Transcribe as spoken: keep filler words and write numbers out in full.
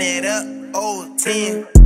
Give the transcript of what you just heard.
it up, Otten.